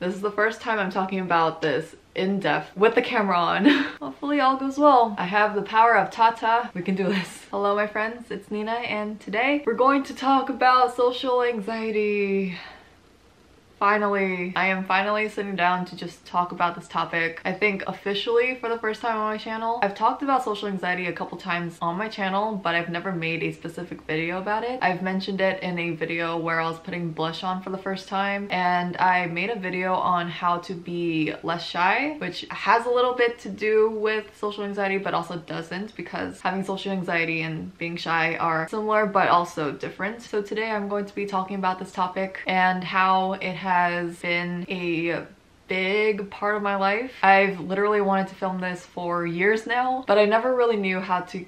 This is the first time I'm talking about this in depth with the camera on. Hopefully all goes well. I have the power of Tata. We can do this. Hello my friends, it's Nina, and today we're going to talk about social anxiety. Finally, I am finally sitting down to just talk about this topic. I think officially for the first time on my channel. I've talked about social anxiety a couple times on my channel, but I've never made a specific video about it. I've mentioned it in a video where I was putting blush on for the first time, and I made a video on how to be less shy, which has a little bit to do with social anxiety, but also doesn't, because having social anxiety and being shy are similar, but also different. So today I'm going to be talking about this topic and how it has been a big part of my life. I've literally wanted to film this for years now, but I never really knew how to.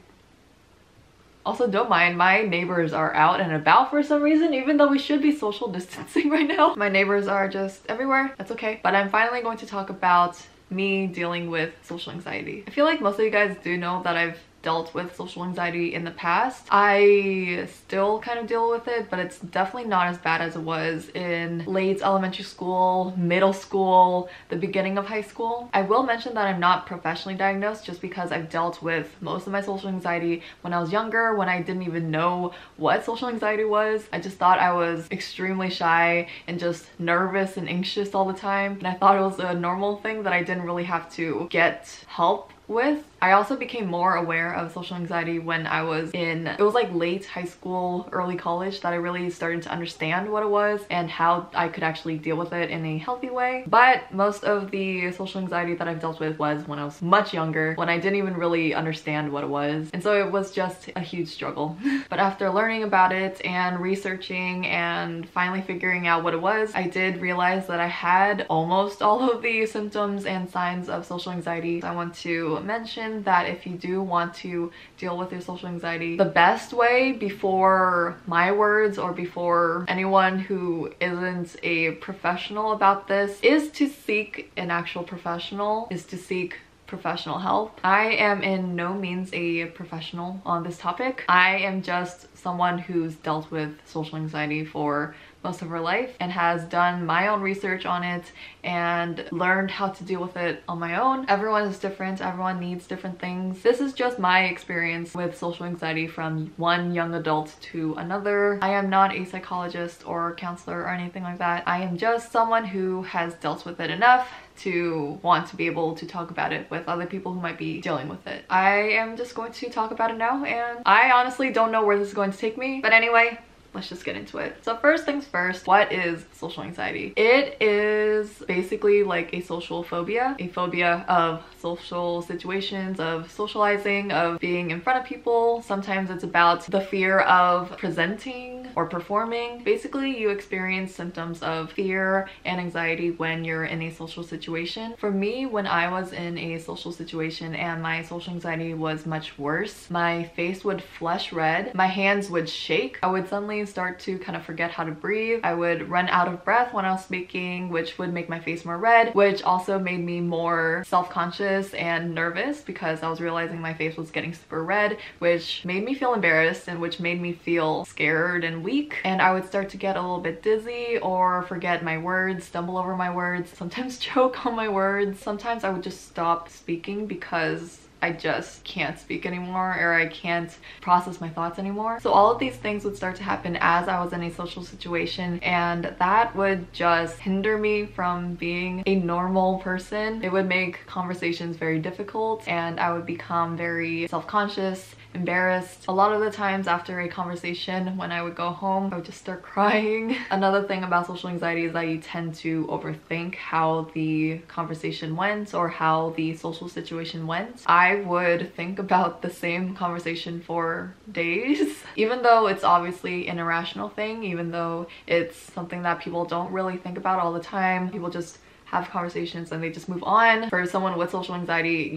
Also, don't mind, my neighbors are out and about for some reason, even though we should be social distancing right now. My neighbors are just everywhere. That's okay. But I'm finally going to talk about me dealing with social anxiety. I feel like most of you guys do know that I've dealt with social anxiety in the past. I still kind of deal with it, but it's definitely not as bad as it was in late elementary school, middle school, the beginning of high school. I will mention that I'm not professionally diagnosed just because I've dealt with most of my social anxiety when I was younger, when I didn't even know what social anxiety was. I just thought I was extremely shy and just nervous and anxious all the time, and I thought it was a normal thing that I didn't really have to get help with. I also became more aware of social anxiety when I was in, it was like late high school, early college, that I really started to understand what it was and how I could actually deal with it in a healthy way. But most of the social anxiety that I've dealt with was when I was much younger, when I didn't even really understand what it was. And so it was just a huge struggle. But after learning about it and researching and finally figuring out what it was, I did realize that I had almost all of the symptoms and signs of social anxiety. So I want to mention that if you do want to deal with your social anxiety, the best way, before my words or before anyone who isn't a professional about this, is to seek an actual professional, is to seek professional help. I am in no means a professional on this topic. I am just someone who's dealt with social anxiety for most of her life and has done my own research on it and learned how to deal with it on my own. Everyone is different, everyone needs different things. This is just my experience with social anxiety from one young adult to another. I am not a psychologist or counselor or anything like that. I am just someone who has dealt with it enough to want to be able to talk about it with other people who might be dealing with it. I am just going to talk about it now, and I honestly don't know where this is going to take me, but anyway, let's just get into it. So first things first, what is social anxiety? It is basically like a social phobia. A phobia of social situations, of socializing, of being in front of people. Sometimes it's about the fear of presenting or performing. Basically, you experience symptoms of fear and anxiety when you're in a social situation. For me, when I was in a social situation and my social anxiety was much worse, my face would flush red, my hands would shake, I would suddenly start to kind of forget how to breathe. I would run out of breath when I was speaking, which would make my face more red, which also made me more self-conscious and nervous because I was realizing my face was getting super red, which made me feel embarrassed and which made me feel scared and weak. And I would start to get a little bit dizzy or forget my words, stumble over my words, sometimes choke on my words. Sometimes I would just stop speaking because I just can't speak anymore, or I can't process my thoughts anymore. So all of these things would start to happen as I was in a social situation, and that would just hinder me from being a normal person. It would make conversations very difficult, and I would become very self-conscious, embarrassed. A lot of the times after a conversation, when I would go home, I would just start crying. Another thing about social anxiety is that you tend to overthink how the conversation went or how the social situation went. I would think about the same conversation for days. Even though it's obviously an irrational thing, even though it's something that people don't really think about all the time, people just have conversations and they just move on. For someone with social anxiety,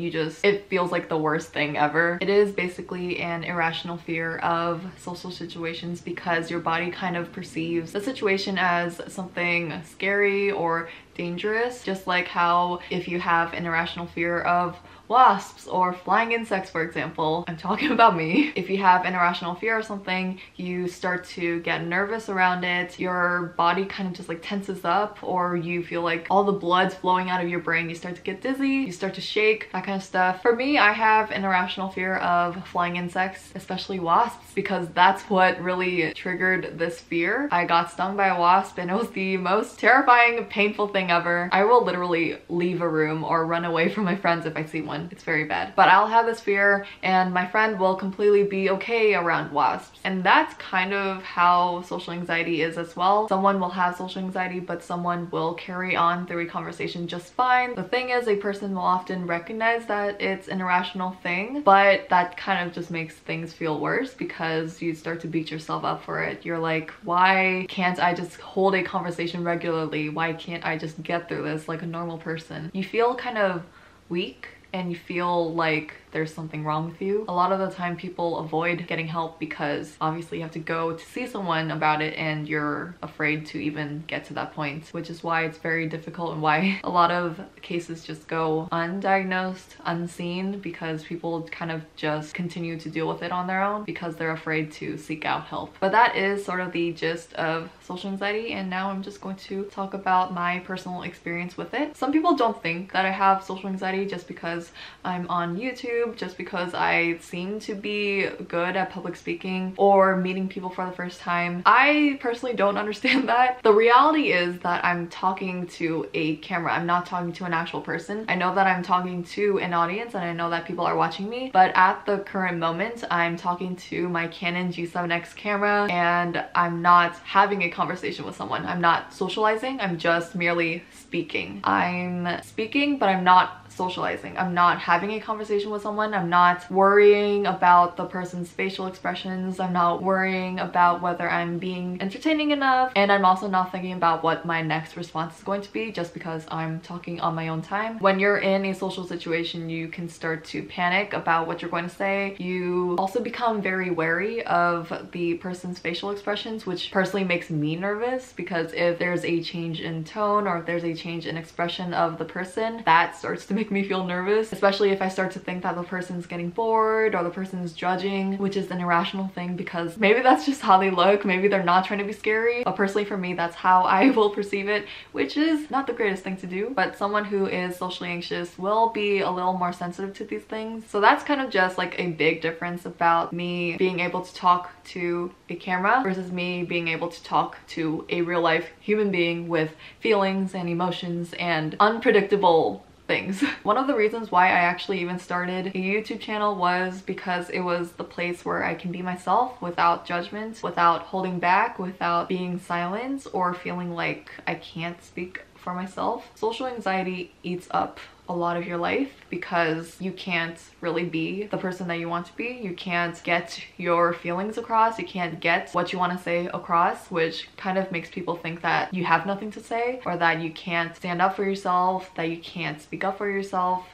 it feels like the worst thing ever. It is basically an irrational fear of social situations because your body kind of perceives the situation as something scary or dangerous, just like how if you have an irrational fear of wasps or flying insects, for example, I'm talking about me, if you have an irrational fear of something, you start to get nervous around it, your body kind of just like tenses up, or you feel like all the blood's flowing out of your brain, you start to get dizzy, you start to shake, that kind of stuff. For me, I have an irrational fear of flying insects, especially wasps, because that's what really triggered this fear. I got stung by a wasp and it was the most terrifying, painful thing ever. I will literally leave a room or run away from my friends if I see one. It's very bad. But I'll have this fear and my friend will completely be okay around wasps. And that's kind of how social anxiety is as well. Someone will have social anxiety, but someone will carry on through a conversation just fine. The thing is, a person will often recognize that it's an irrational thing, but that kind of just makes things feel worse because you start to beat yourself up for it. You're like, why can't I just hold a conversation regularly? Why can't I just get through this like a normal person? You feel kind of weak and you feel like there's something wrong with you. A lot of the time people avoid getting help because obviously you have to go to see someone about it and you're afraid to even get to that point, which is why it's very difficult and why a lot of cases just go undiagnosed, unseen, because people kind of just continue to deal with it on their own because they're afraid to seek out help. But that is sort of the gist of social anxiety, and now I'm just going to talk about my personal experience with it. Some people don't think that I have social anxiety just because I'm on YouTube, just because I seem to be good at public speaking or meeting people for the first time. I personally don't understand that. The reality is that I'm talking to a camera. I'm not talking to an actual person. I know that I'm talking to an audience and I know that people are watching me, but at the current moment, I'm talking to my Canon G7X camera and I'm not having a conversation with someone. I'm not socializing. I'm just merely speaking. I'm speaking, but I'm not socializing. I'm not having a conversation with someone. I'm not worrying about the person's facial expressions. I'm not worrying about whether I'm being entertaining enough. And I'm also not thinking about what my next response is going to be just because I'm talking on my own time. When you're in a social situation, you can start to panic about what you're going to say. You also become very wary of the person's facial expressions, which personally makes me nervous because if there's a change in tone or if there's a change in expression of the person, that starts to make me feel nervous, especially if I start to think that the person's getting bored or the person's judging, which is an irrational thing because maybe that's just how they look, maybe they're not trying to be scary. But personally for me, that's how I will perceive it, which is not the greatest thing to do, but someone who is socially anxious will be a little more sensitive to these things. So that's kind of just like a big difference about me being able to talk to a camera versus me being able to talk to a real life human being with feelings and emotions and unpredictable things. One of the reasons why I actually even started a YouTube channel was because it was the place where I can be myself without judgment, without holding back, without being silent or feeling like I can't speak for myself. Social anxiety eats up a lot of your life because you can't really be the person that you want to be. You can't get your feelings across. You can't get what you want to say across, which kind of makes people think that you have nothing to say or that you can't stand up for yourself, that you can't speak up for yourself.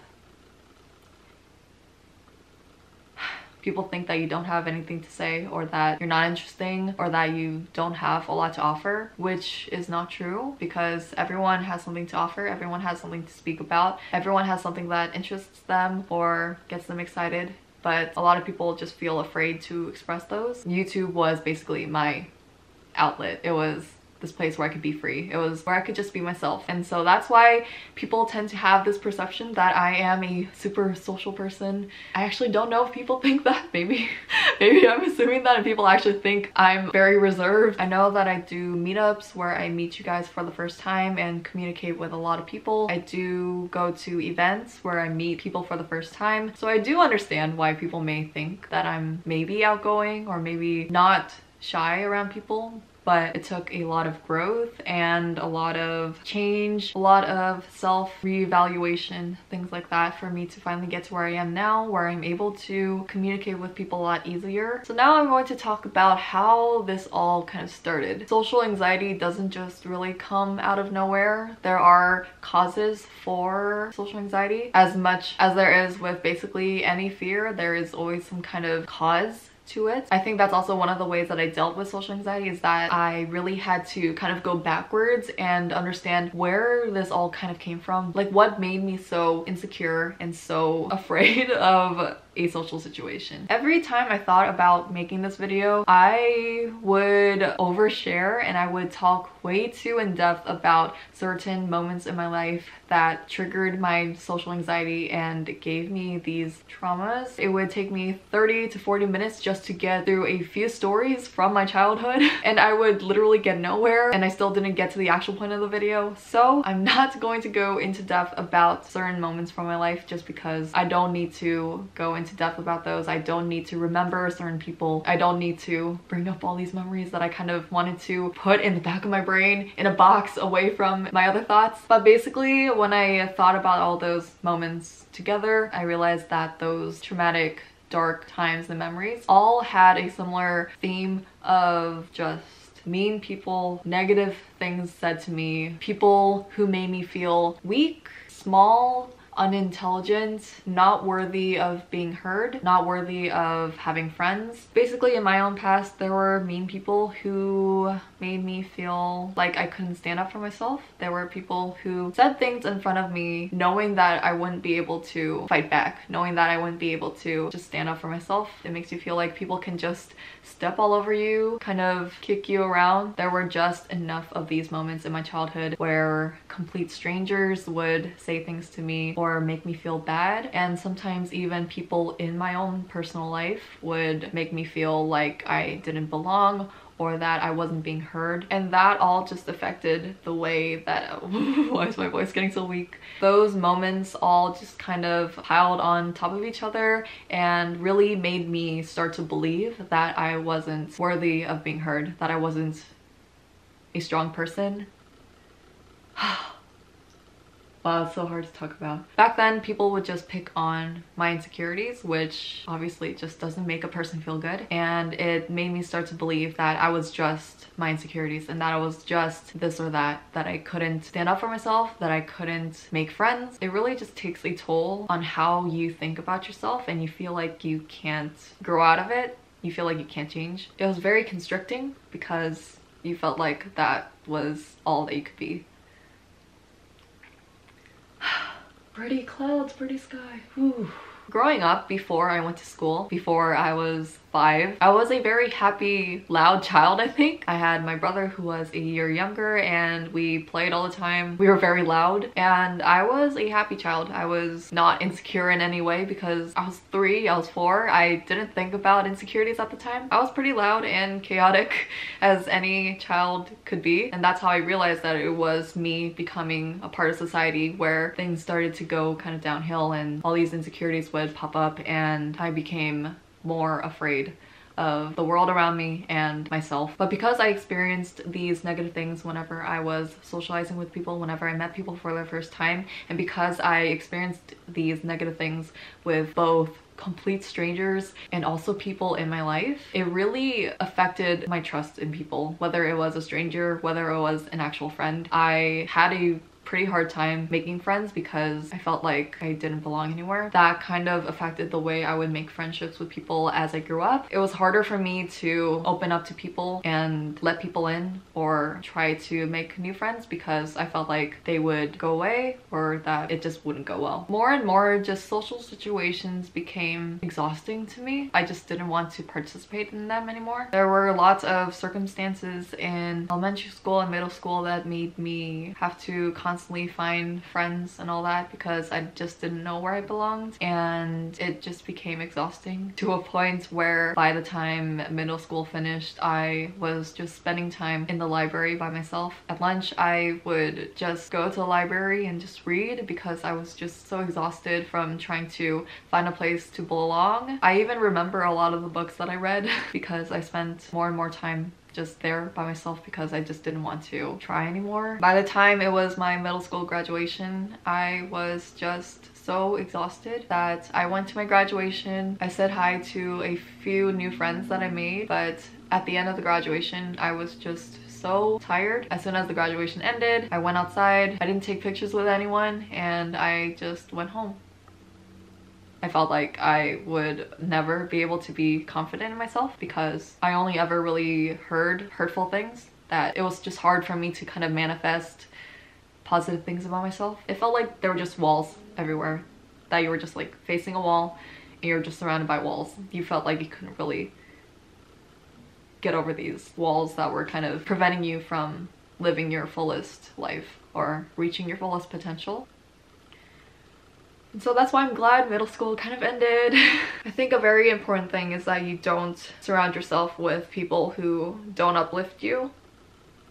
People think that you don't have anything to say or that you're not interesting or that you don't have a lot to offer, which is not true because everyone has something to offer, everyone has something to speak about, everyone has something that interests them or gets them excited, but a lot of people just feel afraid to express those. YouTube was basically my outlet. It was this place where I could be free. It was where I could just be myself. And so that's why people tend to have this perception that I am a super social person. I actually don't know if people think that. Maybe I'm assuming that and people actually think I'm very reserved. I know that I do meetups where I meet you guys for the first time and communicate with a lot of people. I do go to events where I meet people for the first time. So I do understand why people may think that I'm maybe outgoing or maybe not shy around people. But it took a lot of growth and a lot of change, a lot of self-reevaluation, things like that for me to finally get to where I am now, where I'm able to communicate with people a lot easier. So now I'm going to talk about how this all kind of started. Social anxiety doesn't just really come out of nowhere. There are causes for social anxiety. As much as there is with basically any fear, there is always some kind of cause to it. I think that's also one of the ways that I dealt with social anxiety, is that I really had to kind of go backwards and understand where this all kind of came from. Like, what made me so insecure and so afraid of a social situation. Every time I thought about making this video, I would overshare and I would talk way too in depth about certain moments in my life that triggered my social anxiety and gave me these traumas. It would take me 30 to 40 minutes just to get through a few stories from my childhood, and I would literally get nowhere, and I still didn't get to the actual point of the video. So I'm not going to go into depth about certain moments from my life just because I don't need to go into depth about those. I don't need to remember certain people. I don't need to bring up all these memories that I kind of wanted to put in the back of my brain in a box away from my other thoughts. But basically, when I thought about all those moments together, I realized that those traumatic, dark times and memories all had a similar theme of just mean people, negative things said to me, people who made me feel weak, small, unintelligent, not worthy of being heard, not worthy of having friends. Basically, in my own past, there were mean people who made me feel like I couldn't stand up for myself. There were people who said things in front of me knowing that I wouldn't be able to fight back, knowing that I wouldn't be able to just stand up for myself. It makes you feel like people can just step all over you, kind of kick you around. There were just enough of these moments in my childhood where complete strangers would say things to me or make me feel bad, and sometimes even people in my own personal life would make me feel like I didn't belong or that I wasn't being heard, and that all just affected the way that why is my voice getting so weak? Those moments all just kind of piled on top of each other and really made me start to believe that I wasn't worthy of being heard, that I wasn't a strong person. Wow, it's so hard to talk about. Back then, people would just pick on my insecurities, which obviously just doesn't make a person feel good. And it made me start to believe that I was just my insecurities and that I was just this or that, that I couldn't stand up for myself, that I couldn't make friends. It really just takes a toll on how you think about yourself, and you feel like you can't grow out of it. You feel like you can't change. It was very constricting because you felt like that was all that you could be. Pretty clouds, pretty sky. Whew. Growing up, before I went to school, before I was 5, I was a very happy, loud child, I think. I had my brother who was a year younger, and we played all the time. We were very loud, and I was a happy child. I was not insecure in any way because I was 3, I was 4. I didn't think about insecurities at the time. I was pretty loud and chaotic as any child could be, and that's how I realized that it was me becoming a part of society where things started to go kind of downhill and all these insecurities would pop up, and I became more afraid of the world around me and myself. But because I experienced these negative things whenever I was socializing with people, whenever I met people for the first time, and because I experienced these negative things with both complete strangers and also people in my life, it really affected my trust in people, whether it was a stranger, whether it was an actual friend. I had a pretty hard time making friends because I felt like I didn't belong anywhere. That kind of affected the way I would make friendships with people as I grew up. It was harder for me to open up to people and let people in or try to make new friends because I felt like they would go away or that it just wouldn't go well. More and more, just social situations became exhausting to me. I just didn't want to participate in them anymore. There were lots of circumstances in elementary school and middle school that made me have to constantly find friends and all that because I just didn't know where I belonged, and it just became exhausting to a point where by the time middle school finished, I was just spending time in the library by myself. At lunch, I would just go to the library and just read because I was just so exhausted from trying to find a place to belong. I even remember a lot of the books that I read because I spent more and more time just there by myself because I just didn't want to try anymore. By the time it was my middle school graduation, I was just so exhausted that I went to my graduation. I said hi to a few new friends that I made, but at the end of the graduation, I was just so tired. As soon as the graduation ended, I went outside. I didn't take pictures with anyone, and I just went home. I felt like I would never be able to be confident in myself because I only ever really heard hurtful things, that it was just hard for me to kind of manifest positive things about myself. It felt like there were just walls everywhere, that you were just like facing a wall and you're just surrounded by walls. You felt like you couldn't really get over these walls that were kind of preventing you from living your fullest life or reaching your fullest potential. And so that's why I'm glad middle school kind of ended. I think a very important thing is that you don't surround yourself with people who don't uplift you.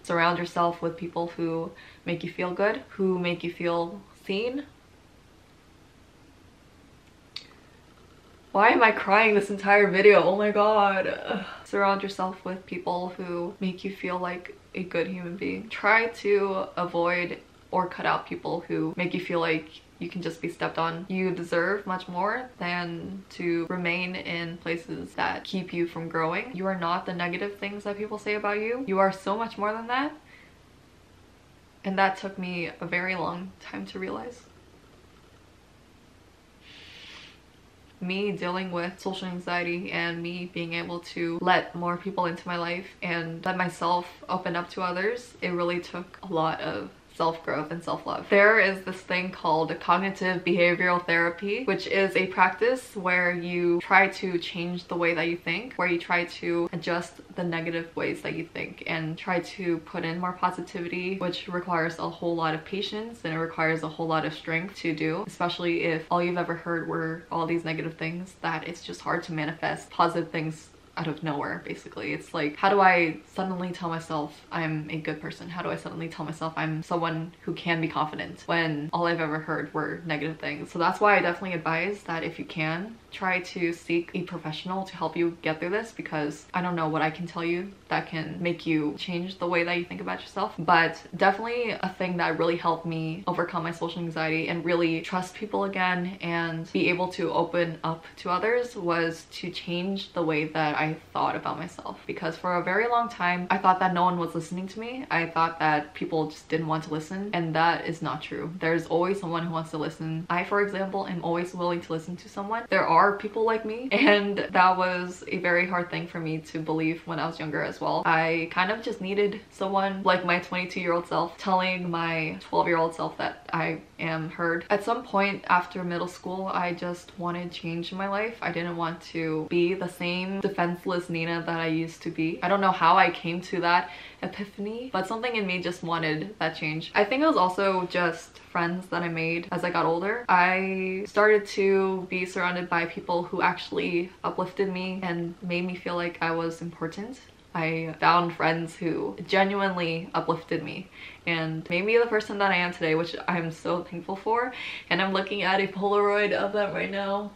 Surround yourself with people who make you feel good, who make you feel seen. Why am I crying this entire video? Oh my god. Ugh. Surround yourself with people who make you feel like a good human being. Try to avoid or cut out people who make you feel like you can just be stepped on. You deserve much more than to remain in places that keep you from growing. You are not the negative things that people say about you. You are so much more than that. And that took me a very long time to realize. Me dealing with social anxiety and me being able to let more people into my life and let myself open up to others, it really took a lot of self-growth and self-love. There is this thing called cognitive behavioral therapy, which is a practice where you try to change the way that you think, where you try to adjust the negative ways that you think and try to put in more positivity, which requires a whole lot of patience and it requires a whole lot of strength to do, especially if all you've ever heard were all these negative things, that it's just hard to manifest positive things out of nowhere. Basically, it's like, how do I suddenly tell myself I'm a good person? How do I suddenly tell myself I'm someone who can be confident when all I've ever heard were negative things? So that's why I definitely advise that if you can, try to seek a professional to help you get through this, because I don't know what I can tell you that can make you change the way that you think about yourself, but definitely a thing that really helped me overcome my social anxiety and really trust people again and be able to open up to others was to change the way that I thought about myself. Because for a very long time, I thought that no one was listening to me. I thought that people just didn't want to listen, and that is not true. There's always someone who wants to listen. I, for example, am always willing to listen to someone. There are people like me, and that was a very hard thing for me to believe when I was younger as well. I kind of just needed someone like my 22-year-old self telling my 12-year-old self that I am heard. At some point after middle school, I just wanted change in my life. I didn't want to be the same defenseless Nina that I used to be. I don't know how I came to that epiphany, but something in me just wanted that change. I think it was also just friends that I made as I got older. I started to be surrounded by people who actually uplifted me and made me feel like I was important. I found friends who genuinely uplifted me and made me the person that I am today, which I'm so thankful for. And I'm looking at a Polaroid of that right now.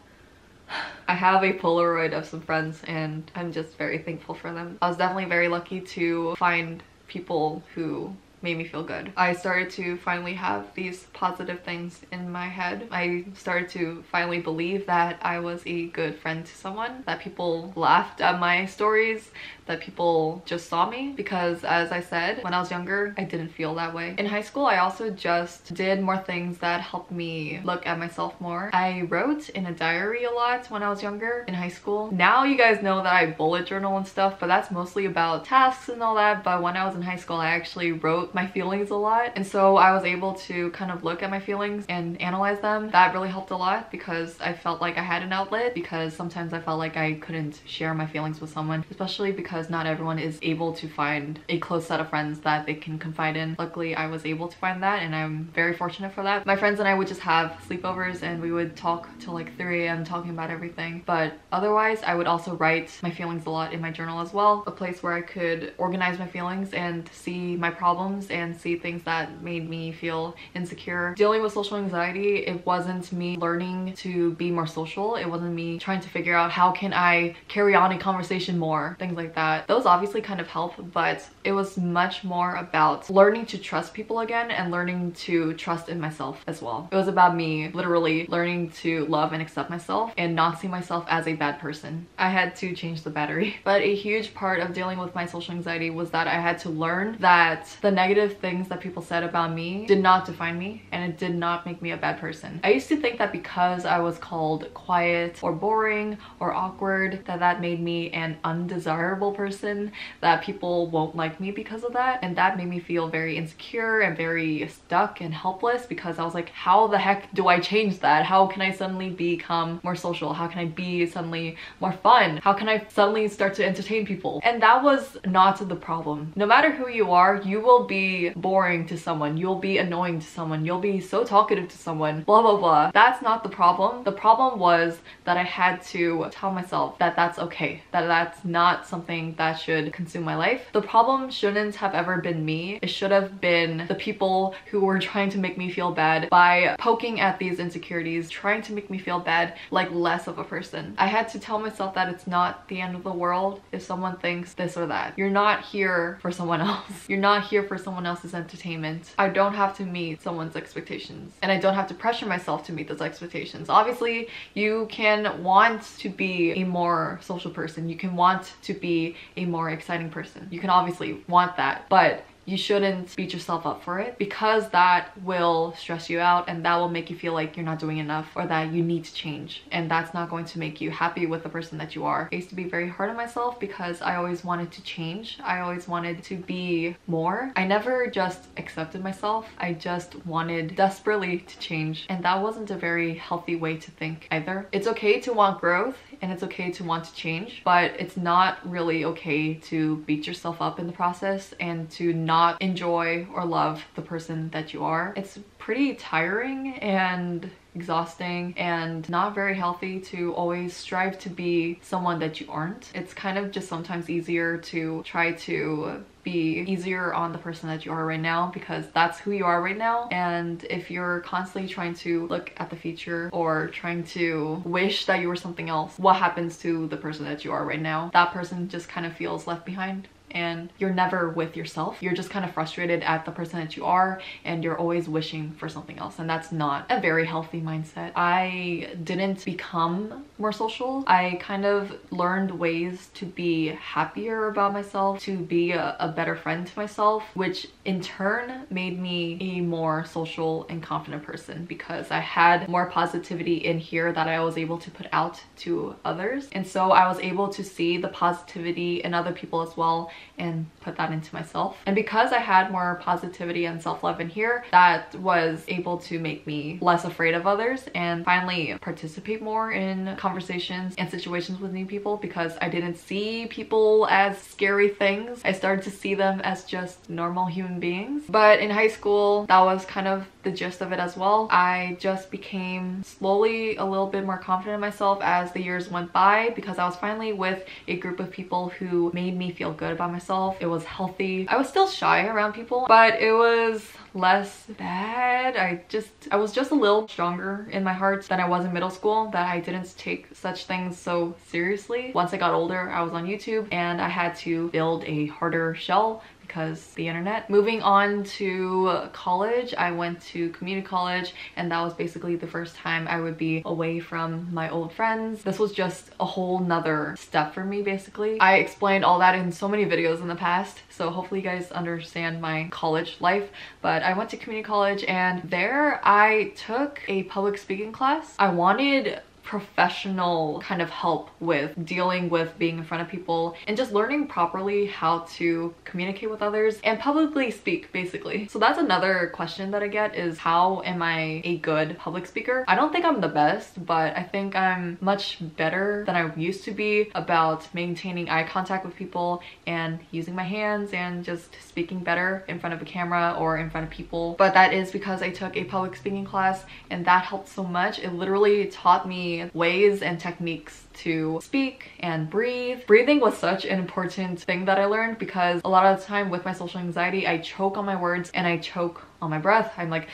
I have a Polaroid of some friends and I'm just very thankful for them. I was definitely very lucky to find people who made me feel good. I started to finally have these positive things in my head. I started to finally believe that I was a good friend to someone, that people laughed at my stories, that people just saw me, because as I said, when I was younger, I didn't feel that way. In high school, I also just did more things that helped me look at myself more. I wrote in a diary a lot when I was younger in high school. Now you guys know that I bullet journal and stuff, but that's mostly about tasks and all that. But when I was in high school, I actually wrote my feelings a lot, and so I was able to kind of look at my feelings and analyze them. That really helped a lot because I felt like I had an outlet, because sometimes I felt like I couldn't share my feelings with someone, especially because not everyone is able to find a close set of friends that they can confide in. Luckily, I was able to find that, and I'm very fortunate for that. My friends and I would just have sleepovers and we would talk till like 3 a.m. talking about everything, but otherwise I would also write my feelings a lot in my journal as well, a place where I could organize my feelings and see my problems and see things that made me feel insecure. Dealing with social anxiety, it wasn't me learning to be more social. It wasn't me trying to figure out how can I carry on a conversation more, things like that. Those obviously kind of help, but it was much more about learning to trust people again and learning to trust in myself as well. It was about me literally learning to love and accept myself and not see myself as a bad person. I had to change the battery. But a huge part of dealing with my social anxiety was that I had to learn that the negative things that people said about me did not define me, and it did not make me a bad person. I used to think that because I was called quiet or boring or awkward, that made me an undesirable person, that people won't like me because of that. And that made me feel very insecure and very stuck and helpless, because I was like, how the heck do I change that? How can I suddenly become more social? How can I be suddenly more fun? How can I suddenly start to entertain people? And that was not the problem. No matter who you are, you will be boring to someone, you'll be annoying to someone, you'll be so talkative to someone, blah blah blah. That's not the problem. The problem was that I had to tell myself that that's okay, that that's not something that should consume my life. The problem shouldn't have ever been me. It should have been the people who were trying to make me feel bad by poking at these insecurities, trying to make me feel bad, like less of a person. I had to tell myself that it's not the end of the world if someone thinks this or that. You're not here for someone else. You're not here for someone else's entertainment. I don't have to meet someone's expectations, and I don't have to pressure myself to meet those expectations. Obviously, you can want to be a more social person. You can want to be a more exciting person. You can obviously want that, but you shouldn't beat yourself up for it, because that will stress you out and that will make you feel like you're not doing enough or that you need to change, and that's not going to make you happy with the person that you are. I used to be very hard on myself because I always wanted to change. I always wanted to be more. I never just accepted myself. I just wanted desperately to change, and that wasn't a very healthy way to think either. It's okay to want growth and it's okay to want to change, but it's not really okay to beat yourself up in the process and to not enjoy or love the person that you are. It's pretty tiring and exhausting and not very healthy to always strive to be someone that you aren't. It's kind of just sometimes easier to try to be easier on the person that you are right now, because that's who you are right now. And if you're constantly trying to look at the future or trying to wish that you were something else, what happens to the person that you are right now? That person just kind of feels left behind, and you're never with yourself. You're just kind of frustrated at the person that you are, and you're always wishing for something else, and that's not a very healthy mindset. I didn't become more social. I kind of learned ways to be happier about myself, to be a better friend to myself, which in turn made me a more social and confident person, because I had more positivity in here that I was able to put out to others. And so I was able to see the positivity in other people as well and put that into myself. And because I had more positivity and self-love in here, that was able to make me less afraid of others and finally participate more in conversations and situations with new people, because I didn't see people as scary things. I started to see them as just normal human beings. But in high school, that was kind of the gist of it as well. I just became slowly a little bit more confident in myself as the years went by, because I was finally with a group of people who made me feel good about myself. It was healthy. I was still shy around people, but it was less bad. I was just a little stronger in my heart than I was in middle school, that I didn't take such things so seriously. Once I got older, I was on YouTube and I had to build a harder shell because the internet. Moving on to college, I went to community college, and that was basically the first time I would be away from my old friends. This was just a whole nother step for me, basically. I explained all that in so many videos in the past, so hopefully you guys understand my college life. But I went to community college, and there I took a public speaking class. I wanted professional kind of help with dealing with being in front of people and just learning properly how to communicate with others and publicly speak, basically. So that's another question that I get, is how am I a good public speaker? I don't think I'm the best, but I think I'm much better than I used to be about maintaining eye contact with people and using my hands and just speaking better in front of a camera or in front of people. But that is because I took a public speaking class, and that helped so much. It literally taught me ways and techniques to speak and breathe. Breathing was such an important thing that I learned, because a lot of the time with my social anxiety, I choke on my words and I choke on my breath. I'm like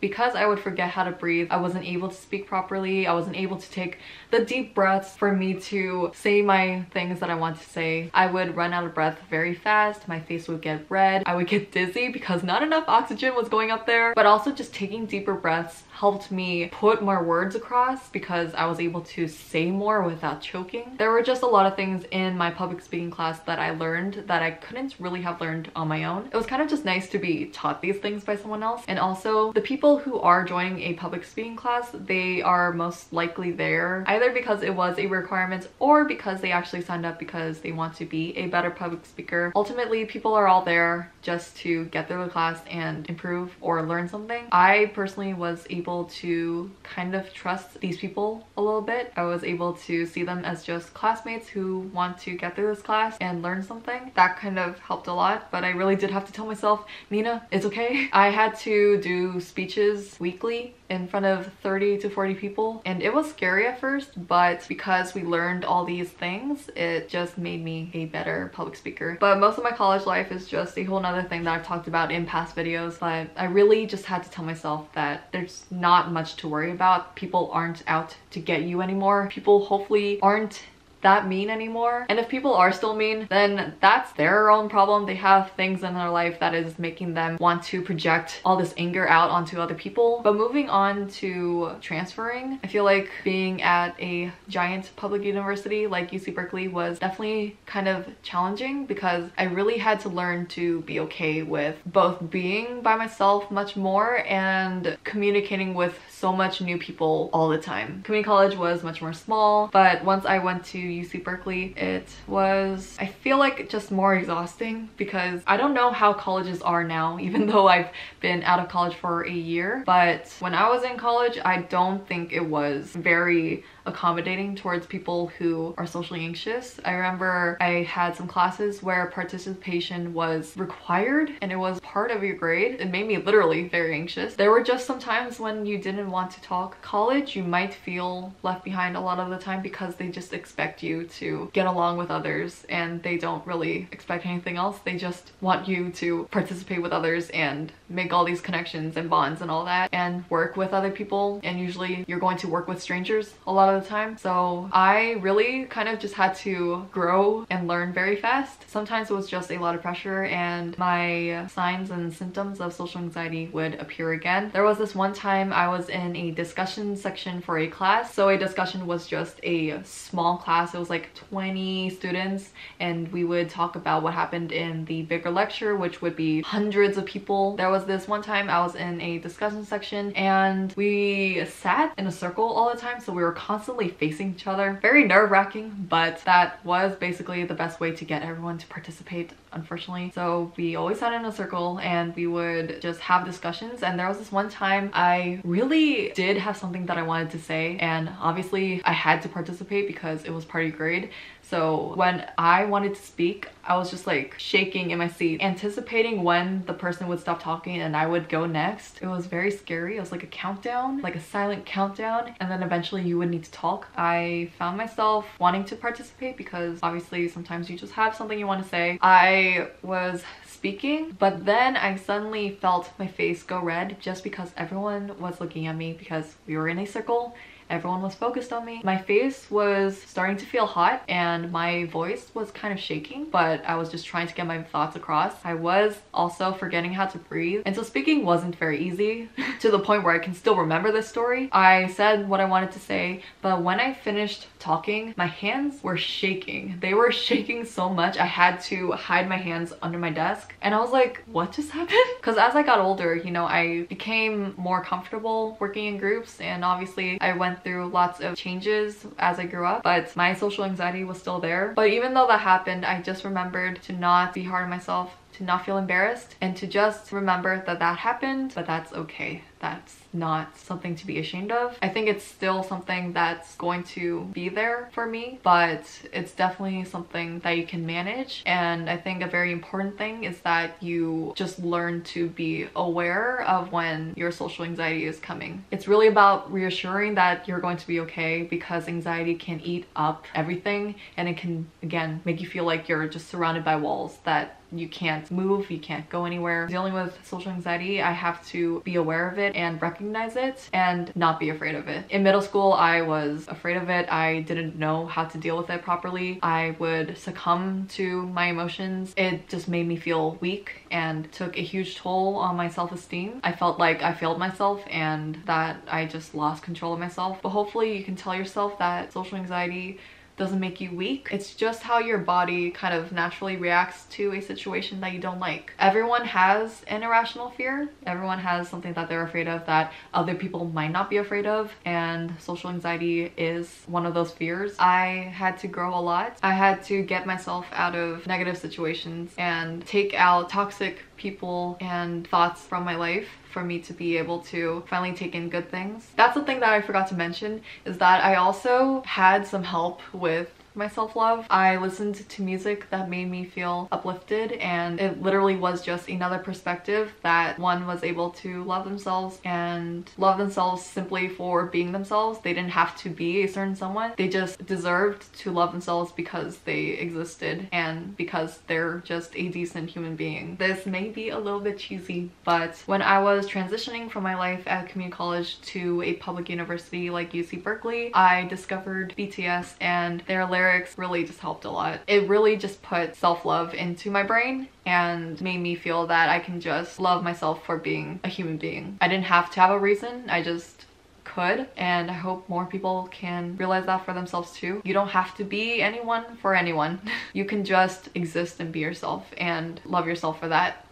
Because I would forget how to breathe, I wasn't able to speak properly, I wasn't able to take the deep breaths for me to say my things that I want to say. I would run out of breath very fast, my face would get red, I would get dizzy because not enough oxygen was going up there. But also just taking deeper breaths helped me put more words across because I was able to say more without choking. There were just a lot of things in my public speaking class that I learned that I couldn't really have learned on my own. It was kind of just nice to be taught these things by someone else. And also, the people who are joining a public speaking class, they are most likely there either because it was a requirement or because they actually signed up because they want to be a better public speaker. Ultimately, people are all there just to get through the class and improve or learn something. I personally was able to kind of trust these people a little bit. I was able to see them as just classmates who want to get through this class and learn something. That kind of helped a lot, but I really did have to tell myself, Nina, it's okay. I had to do speeches weekly in front of 30 to 40 people, and it was scary at first, but because we learned all these things, it just made me a better public speaker. But most of my college life is just a whole nother thing that I've talked about in past videos, but I really just had to tell myself that there's not much to worry about. People aren't out to get you anymore. People hopefully aren't that mean anymore, and if people are still mean, then that's their own problem. They have things in their life that is making them want to project all this anger out onto other people. But moving on to transferring, I feel like being at a giant public university like UC Berkeley was definitely kind of challenging because I really had to learn to be okay with both being by myself much more and communicating with so much new people all the time. Community college was much more small, but once I went to UC Berkeley, it was, I feel like, just more exhausting because I don't know how colleges are now, even though I've been out of college for a year. But when I was in college, I don't think it was very accommodating towards people who are socially anxious. I remember I had some classes where participation was required and it was part of your grade. It made me literally very anxious. There were just some times when you didn't want to talk. College, you might feel left behind a lot of the time because they just expect you to get along with others and they don't really expect anything else. They just want you to participate with others and make all these connections and bonds and all that and work with other people, and usually you're going to work with strangers a lot of the time. So I really kind of just had to grow and learn very fast. Sometimes it was just a lot of pressure and my signs and symptoms of social anxiety would appear again. There was this one time I was in a discussion section for a class. So a discussion was just a small class. It was like 20 students and we would talk about what happened in the bigger lecture, which would be hundreds of people. There was this one time I was in a discussion section and we sat in a circle all the time, so we were constantly facing each other. Very nerve-wracking, but that was basically the best way to get everyone to participate, unfortunately. So we always sat in a circle and we would just have discussions, and there was this one time I really did have something that I wanted to say, and obviously I had to participate because it was part of grade. So when I wanted to speak, I was just like shaking in my seat, anticipating when the person would stop talking and I would go next. It was very scary. It was like a countdown, like a silent countdown, and then eventually you would need to talk. I found myself wanting to participate because obviously sometimes you just have something you want to say. I was speaking, but then I suddenly felt my face go red just because everyone was looking at me because we were in a circle. Everyone was focused on me. My face was starting to feel hot and my voice was kind of shaking, but I was just trying to get my thoughts across. I was also forgetting how to breathe, and so speaking wasn't very easy to the point where I can still remember this story. I said what I wanted to say, but when I finished talking, my hands were shaking. They were shaking so much I had to hide my hands under my desk, and I was like, what just happened? Because as I got older, you know, I became more comfortable working in groups, and obviously I went through lots of changes as I grew up, but my social anxiety was still there. But even though that happened, I just remembered to not be hard on myself, to not feel embarrassed, and to just remember that that happened, but that's okay. That's not something to be ashamed of. I think it's still something that's going to be there for me, but it's definitely something that you can manage. And I think a very important thing is that you just learn to be aware of when your social anxiety is coming. It's really about reassuring that you're going to be okay, because anxiety can eat up everything and it can, again, make you feel like you're just surrounded by walls, that you can't move, you can't go anywhere. Dealing with social anxiety, I have to be aware of it it and recognize it and not be afraid of it. In middle school, I was afraid of it. I didn't know how to deal with it properly. I would succumb to my emotions. It just made me feel weak and took a huge toll on my self-esteem. I felt like I failed myself and that I just lost control of myself. But hopefully you can tell yourself that social anxiety doesn't make you weak. It's just how your body kind of naturally reacts to a situation that you don't like. Everyone has an irrational fear. Everyone has something that they're afraid of that other people might not be afraid of, and social anxiety is one of those fears. I had to grow a lot. I had to get myself out of negative situations and take out toxic people and thoughts from my life for me to be able to finally take in good things. That's the thing that I forgot to mention, is that I also had some help with my self-love. I listened to music that made me feel uplifted, and it literally was just another perspective that one was able to love themselves and love themselves simply for being themselves. They didn't have to be a certain someone. They just deserved to love themselves because they existed and because they're just a decent human being. This may be a little bit cheesy, but when I was transitioning from my life at community college to a public university like UC Berkeley, I discovered BTS, and their lyrics really just helped a lot. It really just put self-love into my brain and made me feel that I can just love myself for being a human being. I didn't have to have a reason, I just could, and I hope more people can realize that for themselves too. You don't have to be anyone for anyone. You can just exist and be yourself and love yourself for that.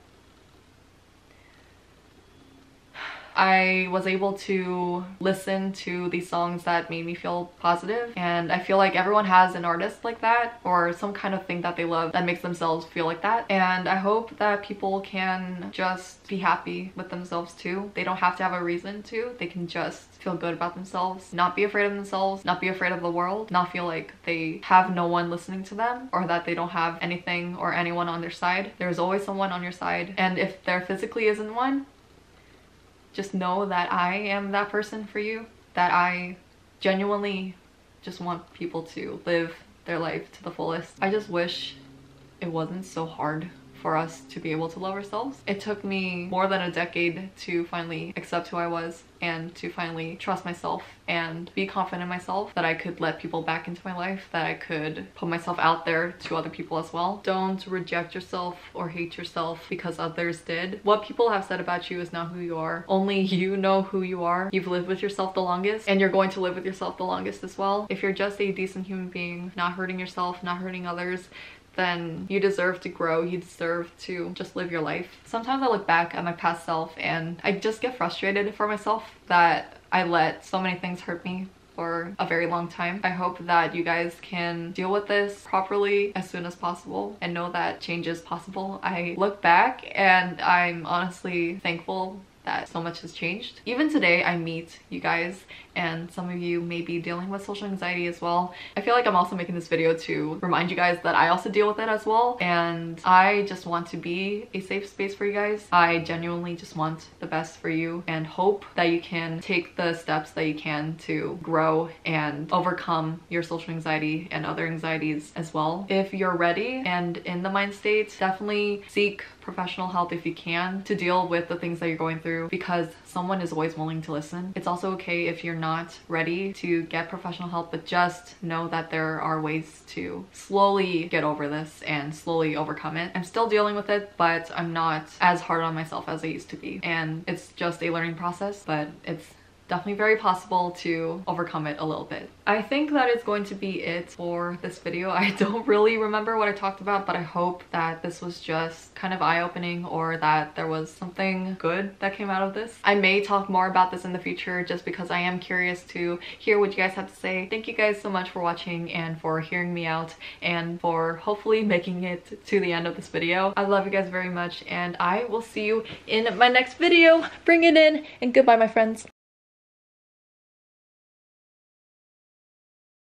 I was able to listen to these songs that made me feel positive, and I feel like everyone has an artist like that or some kind of thing that they love that makes themselves feel like that, and I hope that people can just be happy with themselves too. They don't have to have a reason to. They can just feel good about themselves, not be afraid of themselves, not be afraid of the world, not feel like they have no one listening to them or that they don't have anything or anyone on their side. There's always someone on your side, and if there physically isn't one, just know that I am that person for you, that I genuinely just want people to live their life to the fullest. I just wish it wasn't so hard for us to be able to love ourselves. It took me more than a decade to finally accept who I was and to finally trust myself and be confident in myself, that I could let people back into my life, that I could put myself out there to other people as well. Don't reject yourself or hate yourself because others did. What people have said about you is not who you are. Only you know who you are. You've lived with yourself the longest, and you're going to live with yourself the longest as well. If you're just a decent human being, not hurting yourself, not hurting others, then you deserve to grow. You deserve to just live your life. Sometimes I look back at my past self and I just get frustrated for myself that I let so many things hurt me for a very long time. I hope that you guys can deal with this properly as soon as possible and know that change is possible. I look back and I'm honestly thankful that so much has changed. Even today, I meet you guys, and some of you may be dealing with social anxiety as well. I feel like I'm also making this video to remind you guys that I also deal with it as well, and I just want to be a safe space for you guys. I genuinely just want the best for you and hope that you can take the steps that you can to grow and overcome your social anxiety and other anxieties as well. If you're ready and in the mind state, definitely seek professional help if you can to deal with the things that you're going through, because someone is always willing to listen. It's also okay if you're not ready to get professional help, but just know that there are ways to slowly get over this and slowly overcome it. I'm still dealing with it, but I'm not as hard on myself as I used to be, and it's just a learning process, but it's definitely very possible to overcome it a little bit. I think that is going to be it for this video. I don't really remember what I talked about, but I hope that this was just kind of eye-opening, or that there was something good that came out of this. I may talk more about this in the future just because I am curious to hear what you guys have to say. Thank you guys so much for watching and for hearing me out and for hopefully making it to the end of this video. I love you guys very much, and I will see you in my next video. Bring it in, and goodbye, my friends.